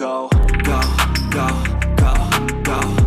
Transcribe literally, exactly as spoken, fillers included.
go, go, go, go, go.